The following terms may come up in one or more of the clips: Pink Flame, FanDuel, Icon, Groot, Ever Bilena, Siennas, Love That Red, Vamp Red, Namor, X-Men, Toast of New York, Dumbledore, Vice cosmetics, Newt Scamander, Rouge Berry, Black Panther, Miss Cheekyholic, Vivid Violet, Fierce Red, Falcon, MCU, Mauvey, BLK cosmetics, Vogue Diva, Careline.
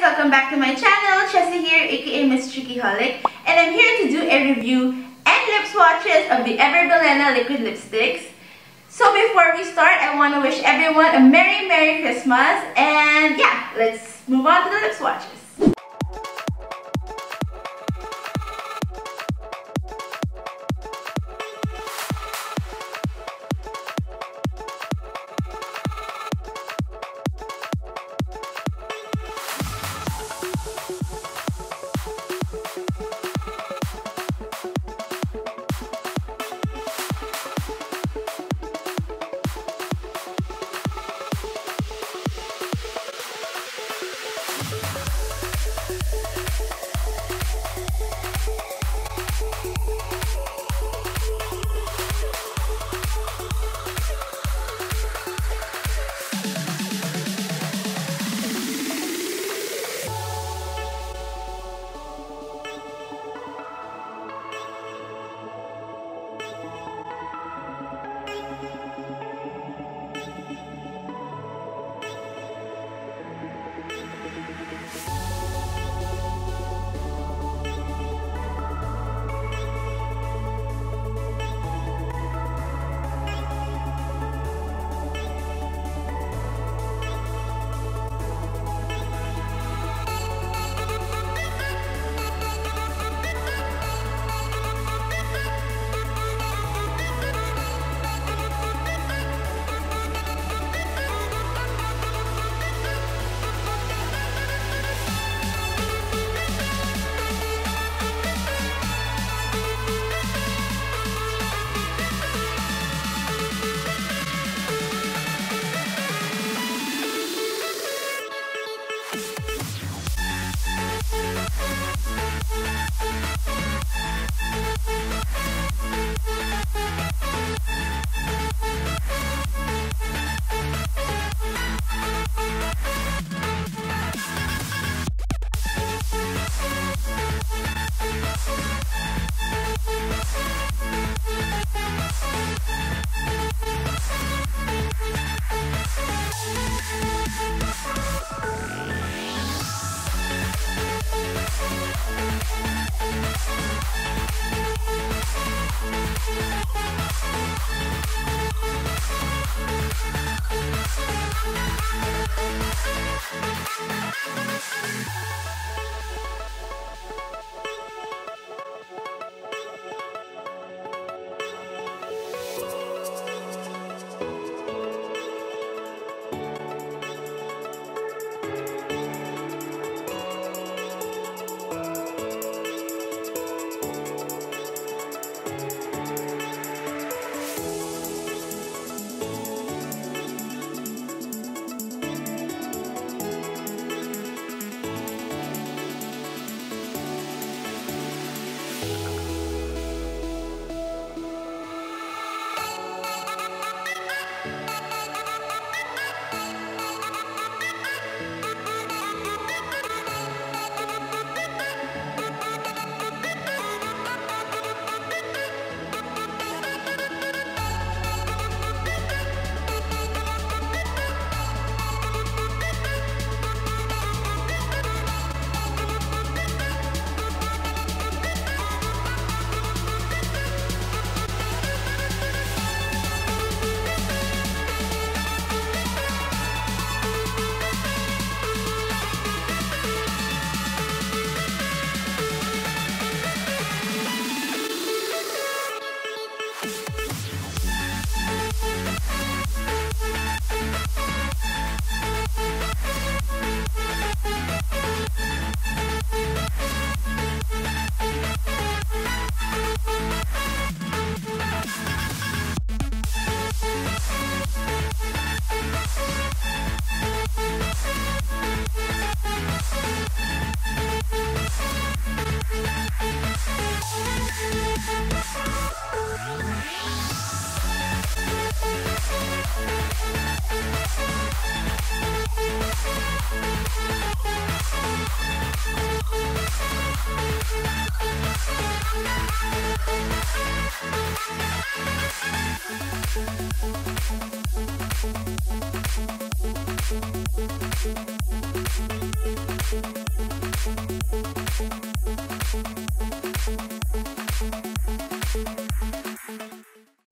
guys, welcome back to my channel. Chessie here, aka Miss Cheekyholic, and I'm here to do a review and lip swatches of the Ever Bilena liquid lipsticks. So before we start, I want to wish everyone a Merry Christmas, and yeah, let's move on to the lip swatches.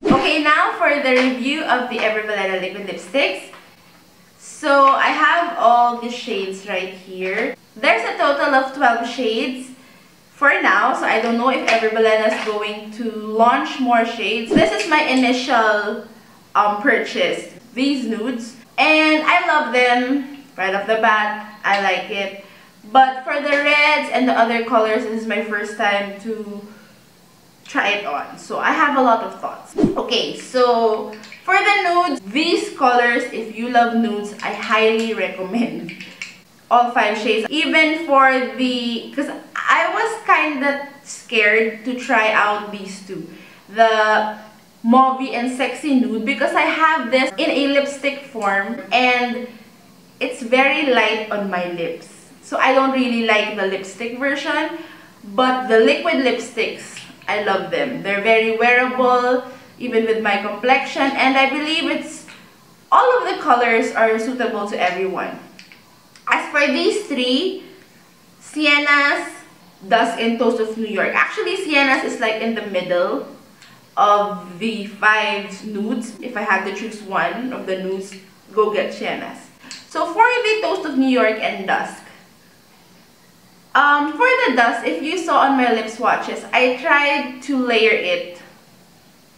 Okay, now for the review of the Ever Bilena lip and lipsticks. So I have all the shades right here. There's a total of 12 shades for now, so I don't know if Ever Bilena is going to launch more shades. This is my initial purchase, these nudes, and I love them right off the bat. I like it. But for the reds and the other colors, this is my first time to try it on, so I have a lot of thoughts. Okay, so for the nudes, these colors, if you love nudes, I highly recommend all 5 shades. Even for the, because I was kind of scared to try out these two, the Mauvey and Sexy Nude, because I have this in a lipstick form and it's very light on my lips. So I don't really like the lipstick version, but the liquid lipsticks, I love them. They're very wearable, even with my complexion, and I believe it's all of the colors are suitable to everyone. As for these three, Siennas, Dust, and Toast of New York. Actually, Siennas is like in the middle of the 5 nudes. If I had to choose one of the nudes, go get Siennas. So for the Toast of New York and Dusk, for the Dust, if you saw on my lip swatches, I tried to layer it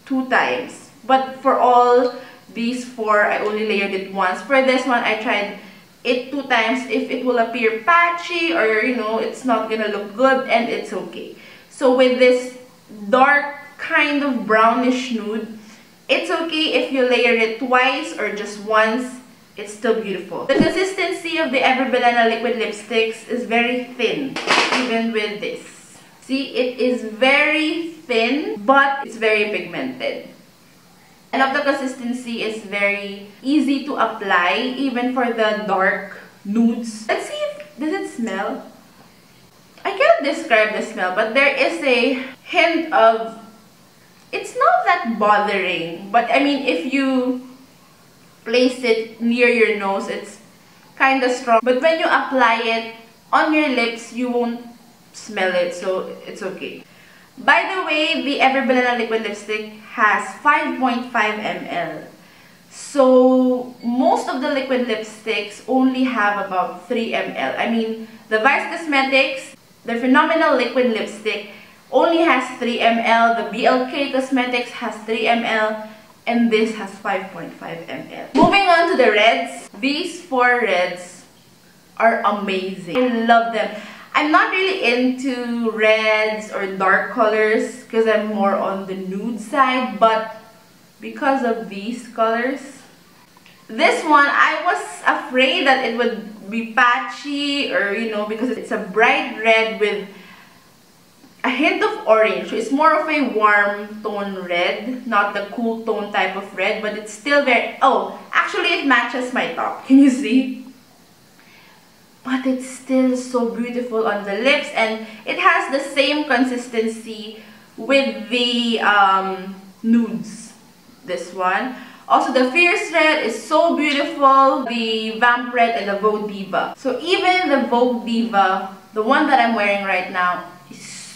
2 times. But for all these 4, I only layered it once. For this one, I tried it 2 times. If it will appear patchy or, you know, it's not gonna look good, and it's okay. So with this dark kind of brownish nude, it's okay if you layer it twice or just once. It's still beautiful. The consistency of the Ever Bilena liquid lipsticks is very thin, even with this. See, it is very thin, but it's very pigmented. And of the consistency is very easy to apply, even for the dark nudes. Let's see if, does it smell? I cannot describe the smell, but there is a hint of, it's not that bothering, but I mean, if you place it near your nose, it's kind of strong, but when you apply it on your lips, you won't smell it, so it's okay. By the way, the Ever Bilena liquid lipstick has 5.5 ml, so most of the liquid lipsticks only have about 3 ml. I mean, the Vice Cosmetics, the Phenomenal liquid lipstick, only has 3 ml, the BLK Cosmetics has 3 ml, and this has 5.5 ml. Moving on to the reds. These 4 reds are amazing. I love them. I'm not really into reds or dark colors because I'm more on the nude side, but because of these colors, this one, I was afraid that it would be patchy or, you know, because it's a bright red with a hint of orange. So it's more of a warm tone red, not the cool tone type of red, but it's still very, oh, actually it matches my top, can you see? But it's still so beautiful on the lips, and it has the same consistency with the nudes, this one. Also, the Fierce Red is so beautiful, the Vamp Red and the Vogue Diva. So even the Vogue Diva, the one that I'm wearing right now,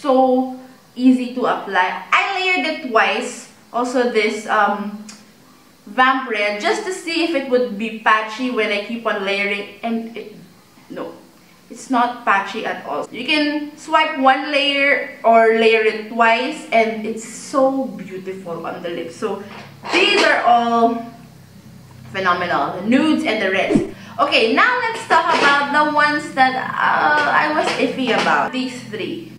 so easy to apply. I layered it twice, also this Vamp Red, just to see if it would be patchy when I keep on layering, and no, it's not patchy at all. You can swipe one layer or layer it twice, and it's so beautiful on the lips. So these are all phenomenal, the nudes and the reds. Okay, now let's talk about the ones that I was iffy about. These 3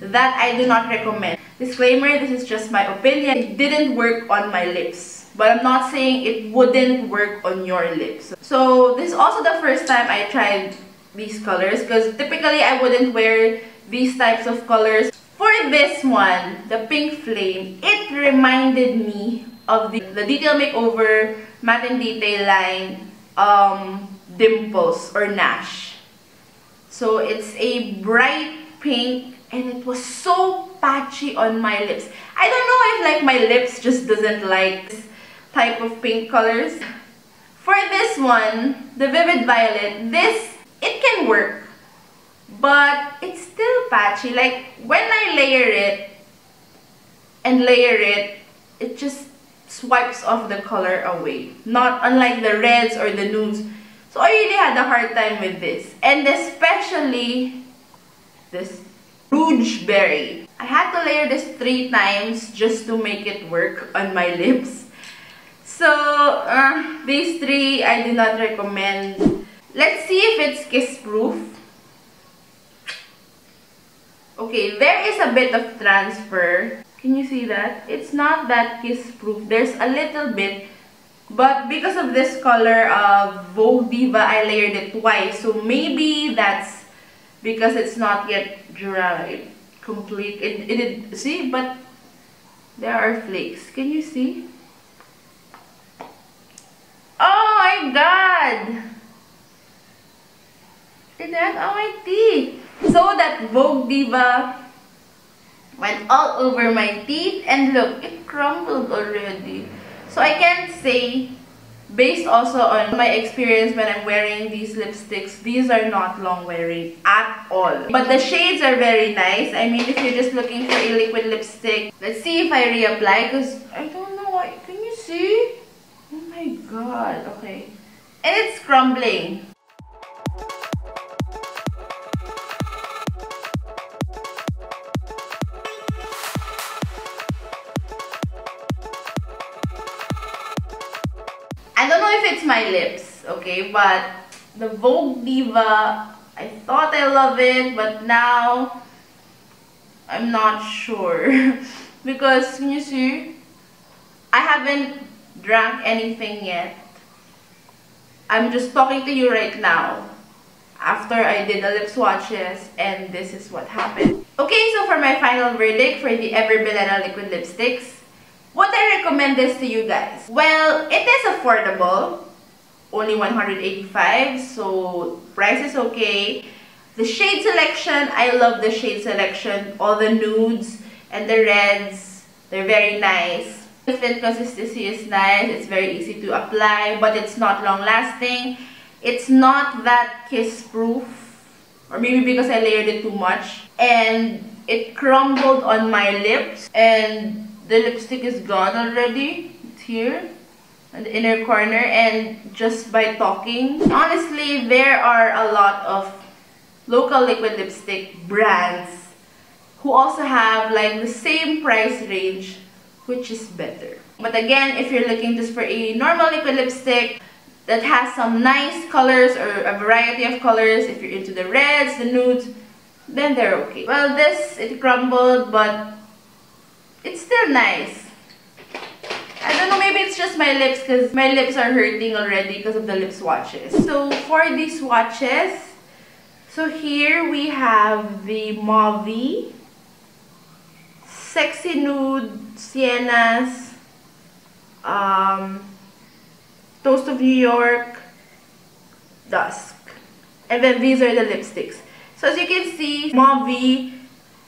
that I do not recommend. Disclaimer, this is just my opinion. It didn't work on my lips, but I'm not saying it wouldn't work on your lips. So this is also the first time I tried these colors, because typically I wouldn't wear these types of colors. For this one, the Pink Flame, it reminded me of the Detail Makeover Matte and Detail line, Dimples or Nash. So it's a bright pink, and it was so patchy on my lips. I don't know if like my lips just doesn't like this type of pink colors. For this one, the Vivid Violet, this, it can work. but it's still patchy. Like when I layer it and layer it, it just swipes off the color away, not unlike the reds or the nudes. So I really had a hard time with this, and especially this Rouge Berry. I had to layer this 3 times just to make it work on my lips. So these 3 I do not recommend. Let's see if it's kiss proof. Okay, there is a bit of transfer. Can you see that? It's not that kiss proof. There's a little bit, but because of this color of Vogue Diva, I layered it twice. So maybe that's because it's not yet dried complete. It see, but there are flakes. Can you see? Oh my God! It has on my teeth. So that Vogue Diva went all over my teeth, and look, it crumbled already. So I can't say, based also on my experience when I'm wearing these lipsticks, these are not long wearing at all. But the shades are very nice. I mean, if you're just looking for a liquid lipstick, let's see if I reapply, because I don't know why. Can you see? Oh my God, okay. And it's crumbling. My lips, okay, but the Vogue Diva, I thought I love it, but now I'm not sure because can you see, I haven't drank anything yet. I'm just talking to you right now after I did the lip swatches, and this is what happened. Okay, so for my final verdict for the Ever Bilena liquid lipsticks, would I recommend this to you guys? Well, it is affordable. Only 185, so price is okay. The shade selection, I love the shade selection. All the nudes and the reds, they're very nice. The fit consistency is nice. It's very easy to apply, but it's not long lasting. It's not that kiss proof, or maybe because I layered it too much, and it crumbled on my lips, and the lipstick is gone already. It's here in the inner corner, and just by talking, honestly, there are a lot of local liquid lipstick brands who also have like the same price range, which is better. But again, if you're looking just for a normal liquid lipstick that has some nice colors or a variety of colors, if you're into the reds, the nudes, then they're okay. Well, this, it crumbled, but it's still nice. I don't know, maybe it's just my lips, because my lips are hurting already because of the lip swatches. So for these swatches, so here we have the Mauvey, Sexy Nude, Siennas, Toast of New York, Dusk. And then these are the lipsticks. So as you can see, Mauvey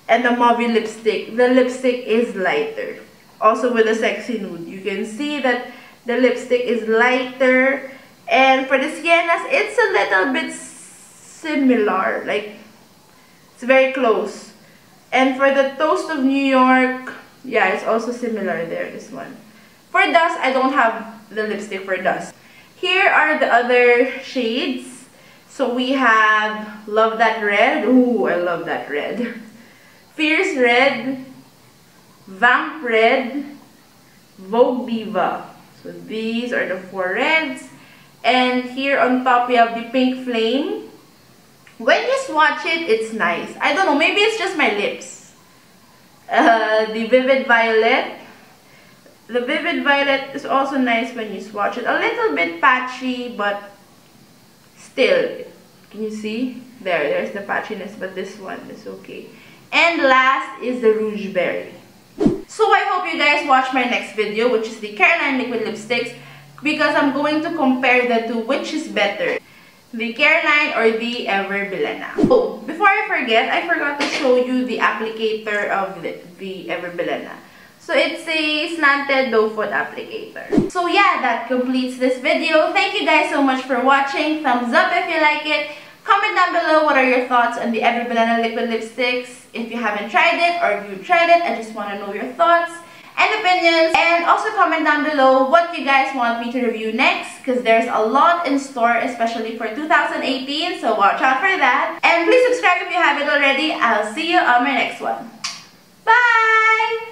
and the Mauvey lipstick, the lipstick is lighter. Also with the Sexy Nude, you can see that the lipstick is lighter, and for the Siennas, it's a little bit similar, like it's very close. And for the Toast of New York, yeah, it's also similar there, this one. For Dusk, I don't have the lipstick for Dusk. Here are the other shades. So we have Love That Red. Ooh, I love that red. Fierce Red, Vamp Red, Vogue Diva. So these are the 4 reds. And here on top we have the Pink Flame. When you swatch it, it's nice. I don't know, maybe it's just my lips. The Vivid Violet. The Vivid Violet is also nice when you swatch it. A little bit patchy, but still. Can you see? There's the patchiness, but this one is okay. And last is the Rouge Berry. So I hope you guys watch my next video, which is the Careline liquid lipsticks, because I'm going to compare the two, which is better, the Careline or the Ever Bilena. Oh, before I forget, I forgot to show you the applicator of the Ever Bilena. So it's a slanted doe foot applicator. So yeah, that completes this video. Thank you guys so much for watching. Thumbs up if you like it. Comment down below what are your thoughts on the Ever Bilena liquid lipsticks. If you haven't tried it or if you tried it, I just want to know your thoughts and opinions. And also comment down below what you guys want me to review next, because there's a lot in store, especially for 2018, so watch out for that. And please subscribe if you haven't already. I'll see you on my next one. Bye!